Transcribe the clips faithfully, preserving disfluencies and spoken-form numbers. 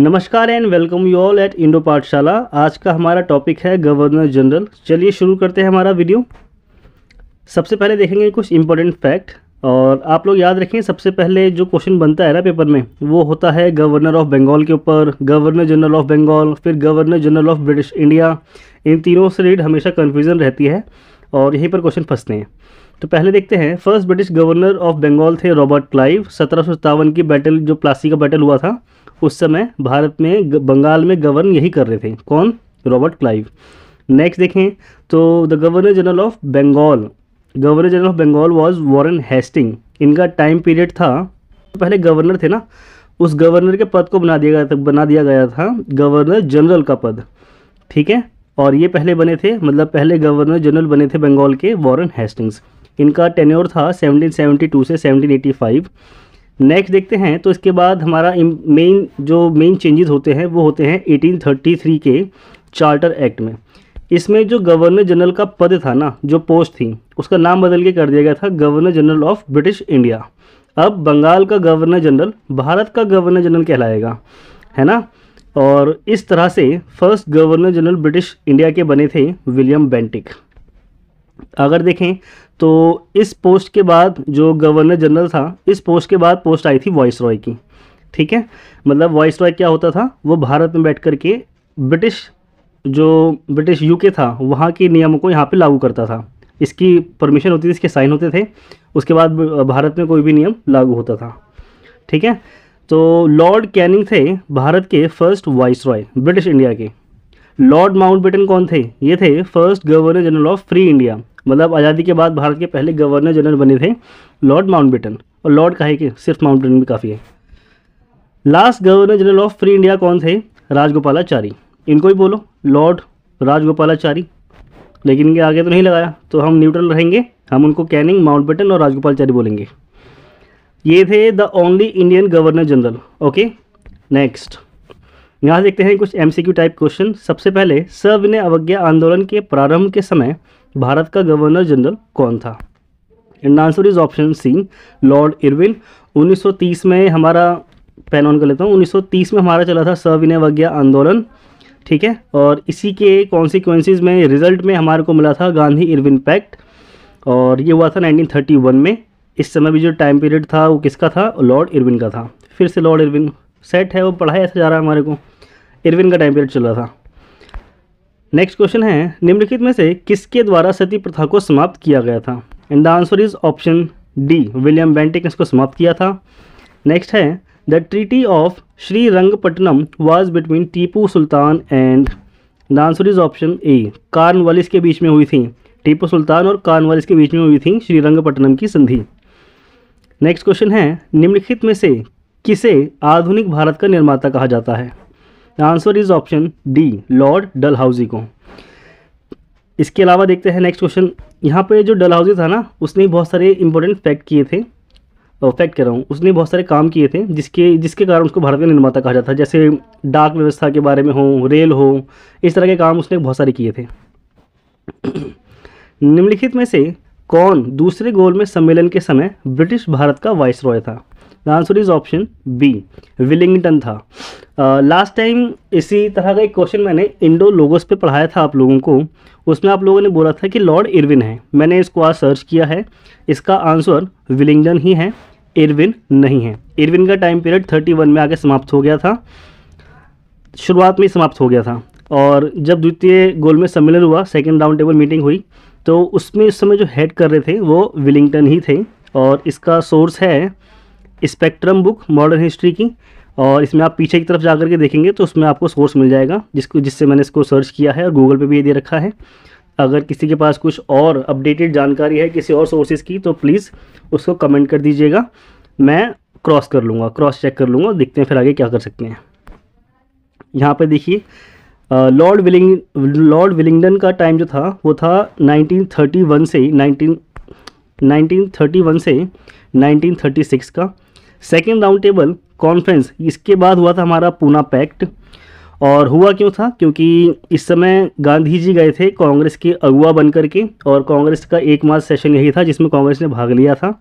नमस्कार and welcome you all at Indo Pathshala. आज का हमारा टॉपिक है गवर्नर जनरल। चलिए शुरू करते हैं हमारा वीडियो। सबसे पहले देखेंगे कुछ इंपॉर्टेंट फैक्ट, और आप लोग याद रखें सबसे पहले जो क्वेश्चन बनता है ना पेपर में वो होता है गवर्नर ऑफ बंगाल के ऊपर, गवर्नर जनरल ऑफ बंगाल, फिर governor general of British India. इन तीनों से रिलेटेड हमेशा कन्फ्यूज़न रहती है और यहीं पर क्वेश्चन फंसते हैं। तो पहले देखते हैं, first British governor of Bengal थे रॉबर्ट क्लाइव। सत्रह सौ सत्तावन की बैटल, जो प्लासी का बैटल हुआ था, उस समय भारत में बंगाल में गवर्न यही कर रहे थे। कौन? Robert Clive. नेक्स्ट देखें तो the governor general of Bengal, governor general of Bengal was Warren Hasting. इनका टाइम पीरियड था, पहले गवर्नर थे ना, उस गवर्नर के पद को बना दिया गया था बना दिया गया था गवर्नर जनरल का पद, ठीक है। और ये पहले बने थे, मतलब पहले गवर्नर जनरल बने थे बंगाल के वॉरेन हेस्टिंग्स। इनका टेन्योर था सेवनटीन सेवनटी टू से सेवनटीन एटी फाइव। नेक्स्ट देखते हैं तो इसके बाद हमारा मेन जो मेन चेंजेस होते हैं वो होते हैं एटीन थर्टी थ्री के चार्टर एक्ट में। इसमें जो गवर्नर जनरल का पद था ना, जो पोस्ट थी, उसका नाम बदल के कर दिया गया था governor general of British India. अब बंगाल का गवर्नर जनरल भारत का गवर्नर जनरल कहलाएगा, है ना। और इस तरह से first governor general British India के बने थे विलियम बेंटिक। अगर देखें तो इस पोस्ट के बाद जो गवर्नर जनरल था, इस पोस्ट के बाद पोस्ट आई थी वॉइस रॉय की, ठीक है। मतलब वॉइस रॉय क्या होता था, वो भारत में बैठ कर के ब्रिटिश जो ब्रिटिश यूके था वहाँ के नियमों को यहाँ पे लागू करता था। इसकी परमिशन होती थी, इसके साइन होते थे, उसके बाद भारत में कोई भी नियम लागू होता था, ठीक है। तो लॉर्ड कैनिंग थे भारत के first viceroy British India के। लॉर्ड माउंटबेटन कौन थे? ये थे first governor general of free India, मतलब आज़ादी के बाद भारत के पहले गवर्नर जनरल बने थे लॉर्ड माउंटबेटन। और लॉर्ड काहे के, सिर्फ माउंटबेटन भी काफ़ी है। Last governor general of free India कौन थे? राजगोपालाचारी। इनको ही बोलो लॉर्ड राजगोपालाचारी, लेकिन इनके आगे तो नहीं लगाया तो हम न्यूट्रल रहेंगे, हम उनको कैनिंग, माउंटबेटन और राजगोपालाचारी बोलेंगे। ये थे the only Indian governor general, okay. Next यहाँ देखते हैं कुछ एमसीक्यू टाइप क्वेश्चन। सबसे पहले सविनय अवज्ञा आंदोलन के प्रारंभ के समय भारत का गवर्नर जनरल कौन था? And answer is option C, Lord Irwin. उन्नीस सौ तीस में हमारा, पैन ऑन कर लेता हूँ, उन्नीस सौ तीस में हमारा चला था सविनय अवज्ञा आंदोलन, ठीक है। और इसी के कॉन्सिक्वेंसेज में, रिजल्ट में हमारे को मिला था गांधी इरविन पैक्ट, और ये हुआ था नाइनटीन थर्टी वन में। इस समय भी जो टाइम पीरियड था वो किसका था? लॉर्ड इरविन का था। फिर से लॉर्ड इरविन सेट है, वो पढ़ाया ऐसा जा रहा है हमारे को, इरविन का टाइम पीरियड चल रहा था। नेक्स्ट क्वेश्चन है, निम्नलिखित में से किसके द्वारा सती प्रथा को समाप्त किया गया था? And the answer is option D, William Bentinck ने इसको समाप्त किया था। नेक्स्ट है, the treaty of Srirangapatnam was between Tipu Sultan and, the answer is option A, Cornwallis के बीच में हुई थी। टीपू सुल्तान और कॉर्नवालिस के बीच में हुई थी श्रीरंगपट्टनम की संधि। नेक्स्ट क्वेश्चन है, निम्नलिखित में से किसे आधुनिक भारत का निर्माता कहा जाता है? Answer is option D, Lord Dalhousie को। इसके अलावा देखते हैं नेक्स्ट क्वेश्चन, यहाँ पे जो डलहाउजी था ना, उसने बहुत सारे इंपॉर्टेंट फैक्ट किए थे, और फैक्ट कह रहा हूँ, उसने बहुत सारे काम किए थे जिसके जिसके कारण उसको भारत का निर्माता कहा जाता है। जैसे डाक व्यवस्था के बारे में हो, रेल हो, इस तरह के काम उसने बहुत सारे किए थे। निम्नलिखित में से कौन दूसरे गोलमेज सम्मेलन के समय ब्रिटिश भारत का वाइस रॉय था? The answer is option B, Willingdon था। लास्ट टाइम इसी तरह का एक क्वेश्चन मैंने इंडो लोगोस पे पढ़ाया था आप लोगों को, उसमें आप लोगों ने बोला था कि लॉर्ड इरविन है। मैंने इसको आज सर्च किया है, इसका आंसर विलिंगटन ही है, इरविन नहीं है। इरविन का टाइम पीरियड थर्टी वन में आके समाप्त हो गया था, शुरुआत में ही समाप्त हो गया था। और जब द्वितीय गोलमेज सम्मेलन हुआ, सेकेंड राउंड टेबल मीटिंग हुई, तो उसमें इस समय जो हेड कर रहे थे वो विलिंगटन ही थे। और इसका सोर्स है स्पेक्ट्रम बुक मॉडर्न हिस्ट्री की, और इसमें आप पीछे की तरफ जा करके देखेंगे तो उसमें आपको सोर्स मिल जाएगा, जिसको जिससे मैंने इसको सर्च किया है, और गूगल पे भी ये दे रखा है। अगर किसी के पास कुछ और अपडेटेड जानकारी है किसी और सोर्सेज की, तो प्लीज़ उसको कमेंट कर दीजिएगा, मैं क्रॉस कर लूँगा, क्रॉस चेक कर लूँगा, देखते हैं फिर आगे क्या कर सकते हैं। यहाँ पर देखिए, लॉर्ड विलिंग लॉर्ड विलिंगडन का टाइम जो था वो था नाइनटीन थर्टी वन से नाइनटीन नाइनटीन थर्टी वन से नाइनटीन थर्टी सिक्स का। सेकेंड राउंड टेबल कॉन्फ्रेंस इसके बाद हुआ था हमारा पूना पैक्ट। और हुआ क्यों था? क्योंकि इस समय गांधी जी गए थे कांग्रेस के अगुवा बनकर के, और कांग्रेस का एक मास सेशन यही था जिसमें कांग्रेस ने भाग लिया था।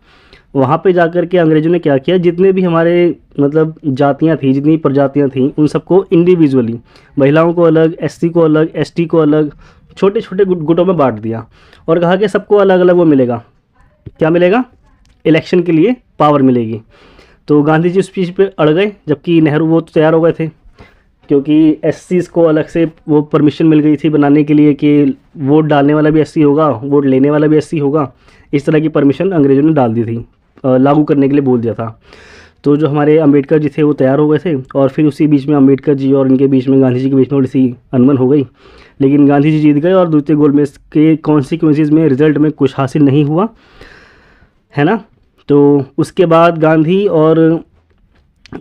वहाँ पे जाकर के अंग्रेज़ों ने क्या किया, जितने भी हमारे मतलब जातियाँ थी, जितनी प्रजातियाँ थीं, उन सबको इंडिविजुअली, महिलाओं को अलग, एससी को अलग, एसटी को अलग, छोटे छोटे गुटों में बांट दिया और कहा कि सबको अलग अलग वो मिलेगा, क्या मिलेगा, इलेक्शन के लिए पावर मिलेगी। तो गांधी जी उस चीज़ पे अड़ गए, जबकि नेहरू वो तो तैयार हो गए थे, क्योंकि एससीज़ को अलग से वो परमिशन मिल गई थी बनाने के लिए कि वोट डालने वाला भी एससी होगा, वोट लेने वाला भी एससी होगा। इस तरह की परमिशन अंग्रेज़ों ने डाल दी थी, लागू करने के लिए बोल दिया था। तो जो हमारे अंबेडकर जी थे वो तैयार हो गए थे और फिर उसी बीच में अंबेडकर जी और इनके बीच में गांधी जी के बीच में थोड़ी सी अनबन हो गई, लेकिन गांधी जी जीत गए और दूसरे गोलमेज के कॉन्सिक्वेंसेज में रिज़ल्ट में कुछ हासिल नहीं हुआ, है ना। तो उसके बाद गांधी और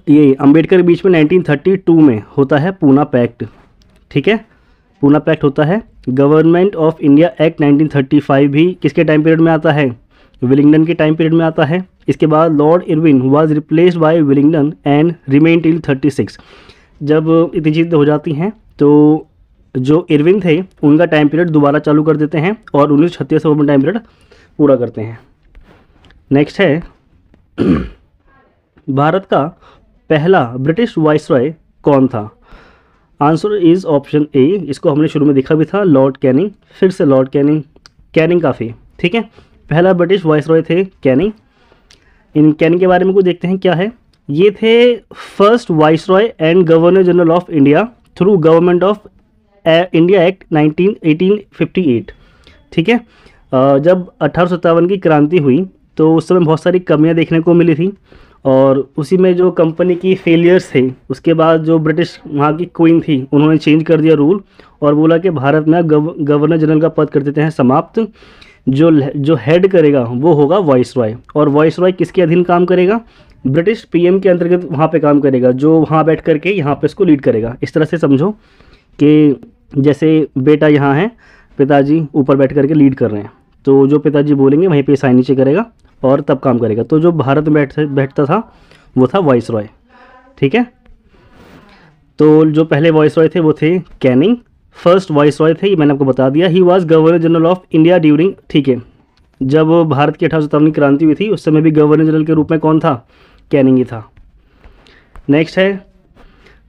ये अंबेडकर के बीच में नाइनटीन थर्टी टू में होता है पूना पैक्ट, ठीक है। पूना पैक्ट होता है, government of India act nineteen thirty five भी किसके टाइम पीरियड में आता है, विलिंगडन के टाइम पीरियड में आता है। इसके बाद Lord Irwin was replaced by Willingdon and remain till thirty six. जब इतनी चीज़ें हो जाती हैं तो जो इरविन थे उनका टाइम पीरियड दोबारा चालू कर देते हैं और उन्नीस सौ छत्तीस में टाइम पीरियड पूरा करते हैं। नेक्स्ट है भारत का पहला ब्रिटिश वाइसराय कौन था। आंसर इज ऑप्शन ए, इसको हमने शुरू में देखा भी था, लॉर्ड कैनिंग, फिर से लॉर्ड कैनिंग, कैनिंग काफ़ी, ठीक है। पहला ब्रिटिश वाइसराय थे कैनिंग। इन कैनिंग के बारे में कुछ देखते हैं क्या है। ये थे first viceroy and governor general of India through government of India act nineteen eighteen fifty eight, ठीक है। जब अठारह सौ सत्तावन की क्रांति हुई तो उस समय बहुत सारी कमियां देखने को मिली थी और उसी में जो कंपनी की फेलियर्स थे, उसके बाद जो ब्रिटिश वहाँ की क्वीन थी उन्होंने चेंज कर दिया रूल और बोला कि भारत में गव, गवर्नर जनरल का पद कर देते हैं समाप्त। जो जो हेड करेगा वो होगा वाइसराय, और वाइसराय किसके अधीन काम करेगा, ब्रिटिश पीएम के अंतर्गत वहाँ पे काम करेगा, जो वहाँ बैठ करके यहाँ पे इसको लीड करेगा। इस तरह से समझो कि जैसे बेटा यहाँ है, पिताजी ऊपर बैठ करके लीड कर रहे हैं, तो जो पिताजी बोलेंगे वहीं पे साइन नीचे करेगा और तब काम करेगा। तो जो भारत में बैठ बैठता था वो था वाइसराय, ठीक है। तो जो पहले वाइसराय थे वो थे कैनिंग, फर्स्ट वाइसराय थे, ये मैंने आपको बता दिया। He was governor general of India during, ठीक है। जब भारत की अठारह सौ सत्तावन की क्रांति हुई थी उस समय भी गवर्नर जनरल के रूप में कौन था, कैनिंग ही था। नेक्स्ट है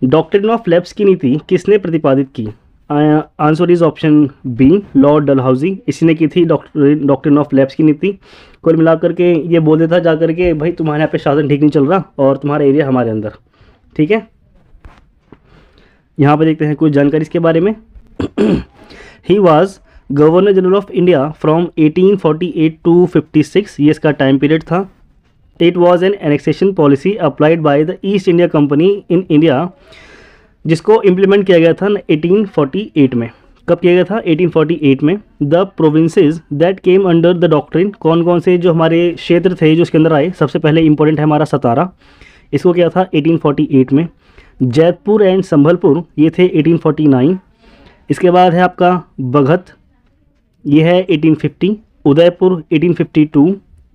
डॉक्ट्रिन ऑफ लैप्स की नीति किसने प्रतिपादित की। Answer is option B, lord Dalhousie, इसी ने की थी डॉक्ट्रिन ऑफ लैप्स की नीति। कुल मिलाकर के ये बोल देता जा करके भाई तुम्हारे यहाँ पे शासन ठीक नहीं चल रहा और तुम्हारा एरिया हमारे अंदर, ठीक है। यहाँ पर देखते हैं कुछ जानकारी इसके बारे में। He was governor general of India from eighteen forty eight to fifty six, ये इसका टाइम पीरियड था। It was an annexation policy applied by the East India company in India, जिसको इम्प्लीमेंट किया गया था एटीन फोर्टी एट में। कब किया गया था, एटीन फोर्टी एट में। The provinces that came under the doctrine, कौन कौन से जो हमारे क्षेत्र थे जो इसके अंदर आए, सबसे पहले इंपॉर्टेंट है हमारा सतारा, इसको किया था एटीन फोर्टी एट में। जयपुर एंड संभलपुर ये थे एटीन फोर्टी नाइन। इसके बाद है आपका बगत, ये है eighteen fifty, Udaipur eighteen fifty two,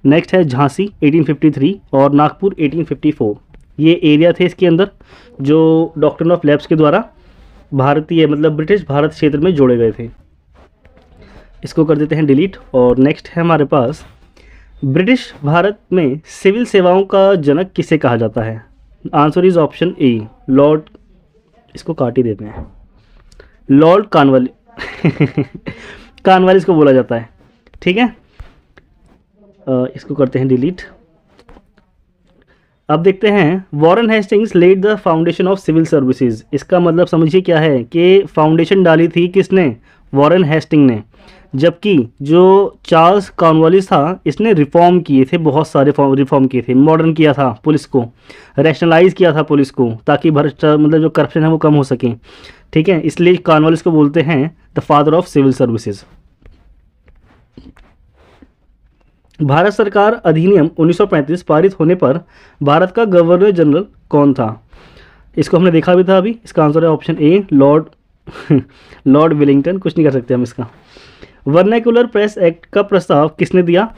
next है झांसी एटीन फिफ्टी थ्री और नागपुर एटीन फिफ्टी फोर। ये एरिया थे इसके अंदर जो डॉक्ट्रिन ऑफ लैप्स के द्वारा भारतीय मतलब ब्रिटिश भारत क्षेत्र में जोड़े गए थे। इसको कर देते हैं डिलीट। और नेक्स्ट है हमारे पास ब्रिटिश भारत में सिविल सेवाओं का जनक किसे कहा जाता है। Answer is option A, Lord, इसको काट ही देते हैं, लॉर्ड कॉर्नवालिस कॉर्नवालिस को बोला जाता है, ठीक है। इसको करते हैं डिलीट। अब देखते हैं Warren Hastings lead the foundation of civil services. इसका मतलब समझिए क्या है कि फाउंडेशन डाली थी किसने, वॉरेन हेस्टिंग ने, जबकि जो चार्ल्स कॉर्नवालिस था इसने रिफॉर्म किए थे, बहुत सारे रिफॉर्म किए थे, मॉडर्न किया था पुलिस को, रैशनलाइज किया था पुलिस को, ताकि भ्रष्टाचार मतलब जो करप्शन है वो कम हो सके, ठीक है। इसलिए कॉर्नवालिस को बोलते हैं the father of civil services. Bharat सरकार अधिनियम उन्नीस सौ पैंतीस पारित होने पर भारत का गवर्नर जनरल कौन था, इसको हमने देखा भी था अभी। इसका आंसर है option A, lord lord Willingdon, कुछ नहीं कर सकते हम इसका। वर्नैक्युलर प्रेस एक्ट का प्रस्ताव किसने दिया,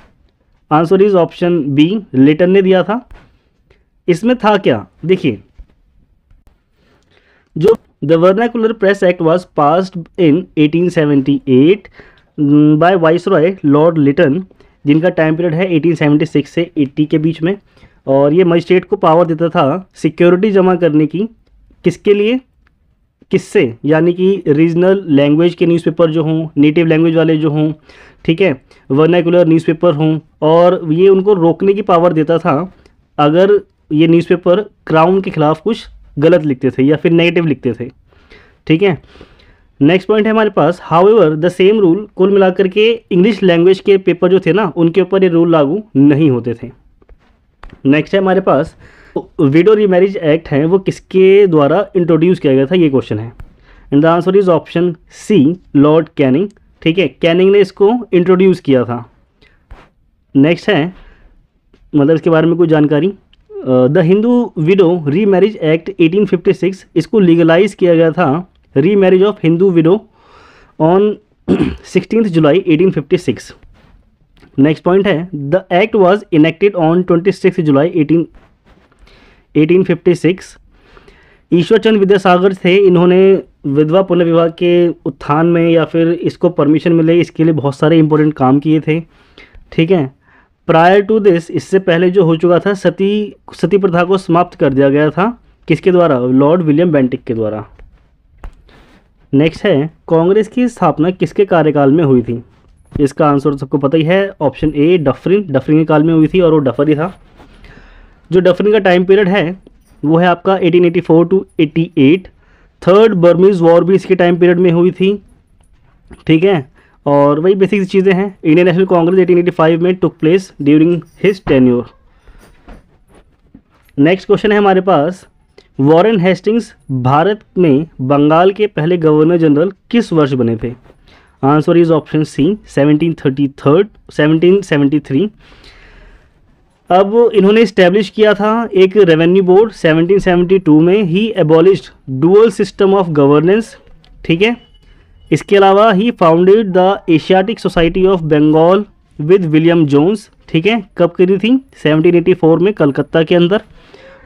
answer is option B, Lytton ने दिया था। इसमें था क्या, देखिए जो the vernacular press act was passed in eighteen seventy eight by viceroy lord Lytton जिनका टाइम पीरियड है एटीन सेवेंटी सिक्स से अस्सी के बीच में। और ये मजिस्ट्रेट को पावर देता था सिक्योरिटी जमा करने की, किसके लिए, किससे, यानी कि रीजनल लैंग्वेज के न्यूज़पेपर जो हों, नेटिव लैंग्वेज वाले जो हों, ठीक है, वर्नैकुलर न्यूज़पेपर हों। और ये उनको रोकने की पावर देता था अगर ये न्यूज़पेपर क्राउन के खिलाफ कुछ गलत लिखते थे या फिर नेगेटिव लिखते थे, ठीक है। नेक्स्ट पॉइंट है हमारे पास, हाउएवर द सेम रूल कुल मिलाकर के इंग्लिश लैंग्वेज के पेपर जो थे ना उनके ऊपर ये रूल लागू नहीं होते थे। नेक्स्ट है हमारे पास विडो रीमैरिज एक्ट है, वो किसके द्वारा इंट्रोड्यूस किया गया था, ये क्वेश्चन है। And the answer is option C, Lord Canning, ठीक है, कैनिंग ने इसको इंट्रोड्यूस किया था। नेक्स्ट है, मतलब इसके बारे में कुछ जानकारी, the Hindu widow remarriage act eighteen fifty six, इसको लीगलाइज किया गया था remarriage of Hindu widow on sixteenth July eighteen fifty six. Next point है, the act was enacted on twenty six July eighteen eighteen fifty six. Ishwar Chandra Vidyasagar थे, इन्होंने विधवा पुनर्विवाह के उत्थान में या फिर इसको परमिशन मिले इसके लिए बहुत सारे इंपॉर्टेंट काम किए थे, ठीक है। प्रायर टू दिस, इससे पहले जो हो चुका था, सती सती प्रथा को समाप्त कर दिया गया था, किसके द्वारा, लॉर्ड विलियम बेंटिक के द्वारा। नेक्स्ट है, कांग्रेस की स्थापना किसके कार्यकाल में हुई थी, इसका आंसर सबको पता ही है, ऑप्शन ए डफरिन, डफरिन के काल में हुई थी और वो डफर ही था। जो डफरिन का टाइम पीरियड है वो है आपका eighteen eighty four to eighty eight. Third Burmese war भी इसके टाइम पीरियड में हुई थी, ठीक है, और वही बेसिक चीज़ें हैं। Indian National Congress eighteen eighty five में took place during his tenure. Next question है हमारे पास, वॉरेन हेस्टिंग्स भारत में बंगाल के पहले गवर्नर जनरल किस वर्ष बने थे, answer is option C seventeen thirty three seventeen seventy three. अब इन्होंने इस्टेब्लिश किया था एक revenue board, seventeen seventy two में ही abolished dual system of governance, ठीक है। इसके अलावा ही founded the Asiatic Society of Bengal with William Jones, ठीक है, कब करी थी, सेवनटीन एटी फोर में कलकत्ता के अंदर।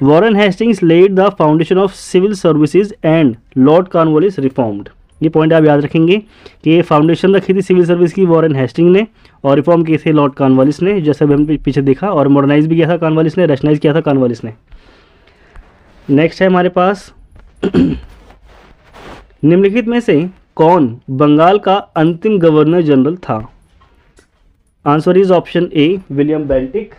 Warren Hastings lead the foundation of civil services and Lord Cornwallis reformed. ये पॉइंट आप याद रखेंगे कि ये फाउंडेशन रखी थी सिविल सर्विस की वॉरेन हेस्टिंग ने और रिफॉर्म किए थे लॉर्ड कॉर्नवालिस ने, जैसे भी हमने पीछे देखा, और मॉडर्नाइज भी किया था कॉर्नवालिस ने, रैशनलाइज किया था कॉर्नवालिस ने। नेक्स्ट है हमारे पास, निम्नलिखित में से कौन बंगाल का अंतिम गवर्नर जनरल था, answer is option A William Bentinck.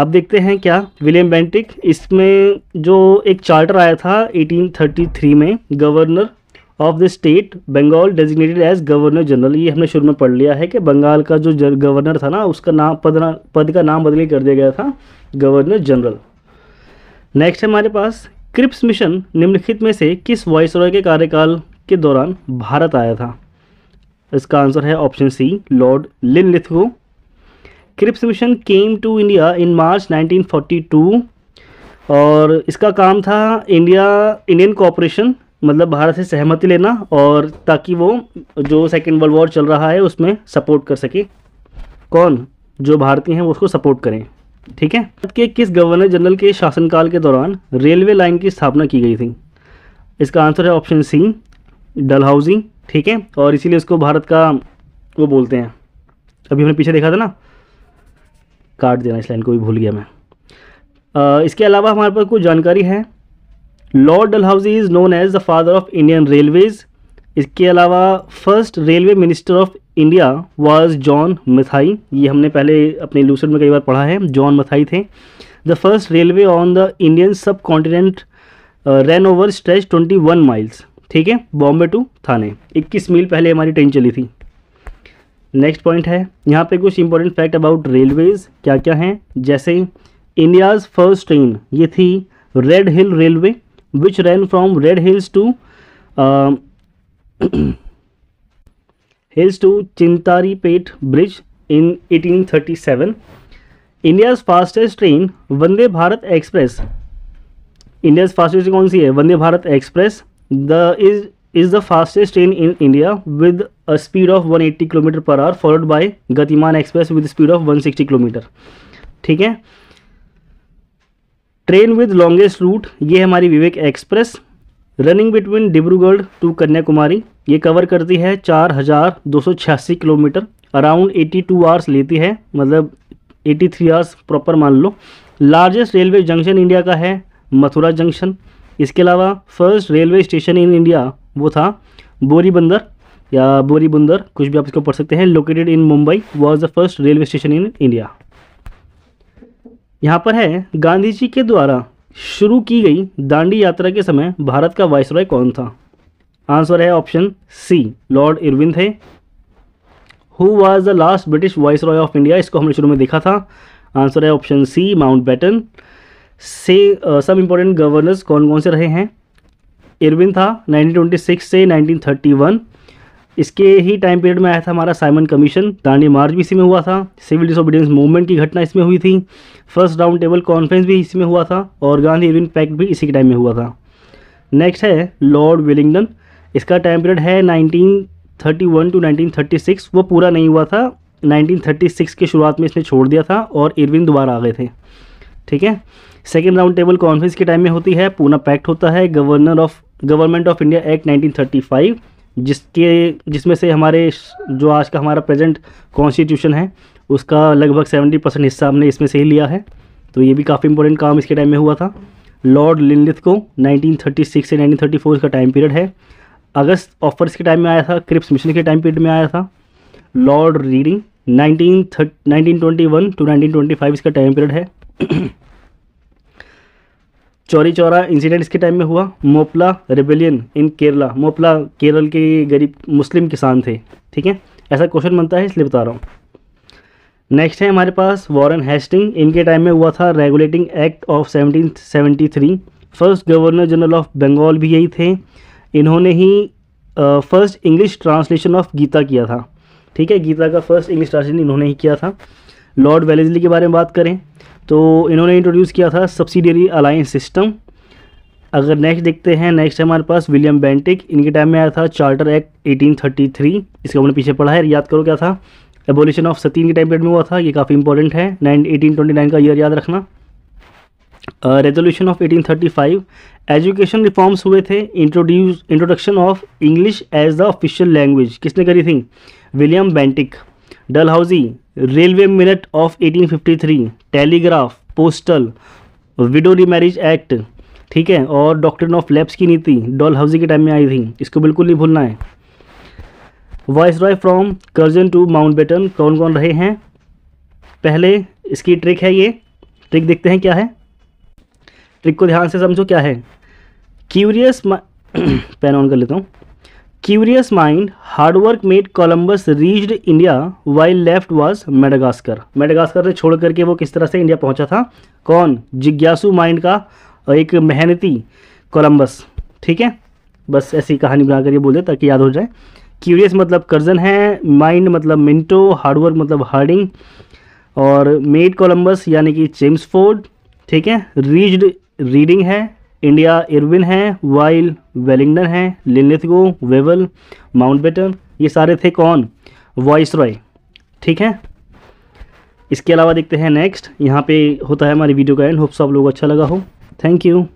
अब देखते हैं क्या, विलियम बेंटिक, इसमें जो एक चार्टर आया था एटीन थर्टी थ्री में, governor of the state Bengal designated as governor general, ये हमने शुरू में पढ़ लिया है कि बंगाल का जो गवर्नर था ना उसका नाम पद ना, पद का नाम बदल कर दिया गया था गवर्नर जनरल। नेक्स्ट है हमारे पास, क्रिप्स मिशन निम्नलिखित में से किस वाइसरॉय के कार्यकाल के दौरान भारत आया था, इसका आंसर है option C Lord Linlithgow. Cripps mission came to India in March nineteen forty two और इसका काम था इंडिया इंडियन कॉपरेशन, मतलब भारत से सहमति लेना, और ताकि वो जो सेकेंड वर्ल्ड वॉर चल रहा है उसमें सपोर्ट कर सके, कौन, जो भारतीय हैं वो उसको सपोर्ट करें, ठीक है। भारत के किस गवर्नर जनरल के शासनकाल के दौरान रेलवे लाइन की स्थापना की गई थी, इसका आंसर है ऑप्शन सी डलहौजी, ठीक है, और इसीलिए उसको भारत का वो बोलते हैं, अभी हमने पीछे देखा था ना, काट देना इस लाइन को भी भूल गया मैं। आ, इसके अलावा हमारे पास कुछ जानकारी है, Lord Dalhousie is known as the father of Indian railways. इसके अलावा first railway minister of India was John Mathai, ये हमने पहले अपने लूसेंट में कई बार पढ़ा है, जॉन मथाई थे। The first railway on the Indian subcontinent ran over stretch twenty one miles, ठीक है, बॉम्बे टू थाने, इक्कीस मील पहले हमारी ट्रेन चली थी। नेक्स्ट पॉइंट है, यहाँ पे कुछ इंपॉर्टेंट फैक्ट अबाउट रेलवेज क्या क्या हैं, जैसे इंडियाज़ फर्स्ट ट्रेन ये थी Red Hill railway which ran from Red Hills to Hills to Chintadripet bridge in eighteen thirty seven. India's fastest train Vande Bharat express, India's fastest कौन सी है, Vande Bharat express, the is is the fastest train in India with a speed of one eighty kilometre per hour followed by Gatiman express with speed of one sixty kilometre, ठीक है। Train with longest route ये हमारी Vivek express, running between Dibrugarh to Kanyakumari, ये cover करती है चार हज़ार दो सौ छियासी kilometre around eighty two hours लेती है, मतलब एटी थ्री आवर्स प्रॉपर मान लो। लार्जेस्ट रेलवे जंक्शन इंडिया का है मथुरा जंक्शन। इसके अलावा first railway station in India वो था बोरीबंदर या बोरीबंदर, कुछ भी आप इसको पढ़ सकते हैं, located in Mumbai, was the first railway station in India. यहाँ पर है गांधी जी के द्वारा शुरू की गई दांडी यात्रा के समय भारत का वाइसराय कौन था? आंसर है ऑप्शन सी, लॉर्ड इरविन थे। Who was the last British viceroy of India, इसको हमने शुरू में देखा था। आंसर है ऑप्शन सी, माउंटबेटन। से सब इंपॉर्टेंट गवर्नर्स कौन कौन से रहे हैं? इरविन था नाइनटीन ट्वेंटी सिक्स से नाइनटीन थर्टी वन, इसके ही टाइम पीरियड में आया था हमारा साइमन कमीशन। दांडी मार्च भी इसी में हुआ था, सिविल डिसोबीडियंस मूवमेंट की घटना इसमें हुई थी, फर्स्ट राउंड टेबल कॉन्फ्रेंस भी इसी में हुआ था, और गांधी इरविन पैक्ट भी इसी के टाइम में हुआ था। नेक्स्ट है लॉर्ड विलिंगडन, इसका टाइम पीरियड है nineteen thirty one to nineteen thirty six, वो पूरा नहीं हुआ था, नाइनटीन थर्टी सिक्स के शुरुआत में इसने छोड़ दिया था और इरविन दोबारा आ गए थे। ठीक है, सेकेंड राउंड टेबल कॉन्फ्रेंस के टाइम में होती है, पूना पैक्ट होता है, governor of government of India act nineteen thirty five, जिसके जिसमें से हमारे जो आज का हमारा प्रेजेंट कॉन्स्टिट्यूशन है उसका लगभग सेवेंटी परसेंट हिस्सा हमने इसमें से ही लिया है, तो ये भी काफ़ी इंपॉर्टेंट काम इसके टाइम में हुआ था। लॉर्ड लिनलिथ को नाइनटीन थर्टी सिक्स से नाइनटीन थर्टी फोर का टाइम पीरियड है। अगस्त ऑफर्स के टाइम में आया था, क्रिप्स मिशन के टाइम पीरियड में आया था। Lord Reading nineteen twenty one to nineteen twenty five इसका टाइम पीरियड है। चौरी चौरा इंसिडेंट इसके टाइम में हुआ। मोपला रेबेलियन इन केरला, मोपला केरल के गरीब मुस्लिम किसान थे। ठीक है, ऐसा क्वेश्चन बनता है इसलिए बता रहा हूँ। नेक्स्ट है हमारे पास वॉरेन हेस्टिंग, इनके टाइम में हुआ था regulating act of seventeen seventy three. First governor general of Bengal भी यही थे, इन्होंने ही first English translation of Gita किया था। ठीक है, गीता का फर्स्ट इंग्लिश ट्रांसलेशन इन्होंने ही किया था। लॉर्ड वेलेस्ली के बारे में बात करें तो इन्होंने इंट्रोड्यूस किया था सब्सिडियरी अलायंस सिस्टम। अगर नेक्स्ट देखते हैं, नेक्स्ट हमारे पास विलियम बेंटिक, इनके टाइम में आया था charter act eighteen thirty three, इसको हमने पीछे पढ़ा है, याद करो क्या था। एबोलिशन ऑफ सती के टाइम पीरियड में हुआ था, ये काफ़ी इंपॉर्टेंट है, एटीन ट्वेंटी नाइन का ईयर याद रखना। Resolution of eighteen thirty five, education reforms हुए थे, introduce introduction of English as the official language किसने करी थी? William Bentinck. Dalhousie, railway minute of eighteen fifty three, telegraph, postal, widow remarriage act, ठीक है, और डॉक्ट्रिन ऑफ लैप्स की नीति डलहाउजी के टाइम में आई थी, इसको बिल्कुल नहीं भूलना है। Viceroy from Curzon to Mountbatten कौन कौन रहे हैं? पहले इसकी ट्रिक है, ये ट्रिक देखते हैं क्या है, ट्रिक को ध्यान से समझो क्या है। क्यूरियस पेन ऑन कर लेता हूँ। Curious mind hard work made Columbus reached India while left was Madagascar. Madagascar ने छोड़ करके वो किस तरह से इंडिया पहुंचा था? कौन? जिज्ञासु माइंड का एक मेहनती कोलंबस। ठीक है, बस ऐसी कहानी बनाकर ये बोल दे ताकि याद हो जाए। क्यूरियस मतलब कर्जन है, माइंड मतलब मिंटो, हार्डवर्क मतलब हार्डिंग, और मेड कोलंबस यानी कि जेम्स फोर्ड। ठीक है, रीच्ड रीडिंग है, इंडिया इरविन है, वाइल वेलिंगडन है, लिनलिथगो, वेवल, माउंटबेटन, ये सारे थे कौन? वॉइसरॉय। ठीक है, इसके अलावा देखते हैं नेक्स्ट, यहाँ पे होता है हमारी वीडियो का एंड। होप्स आप लोगों को अच्छा लगा हो। Thank you.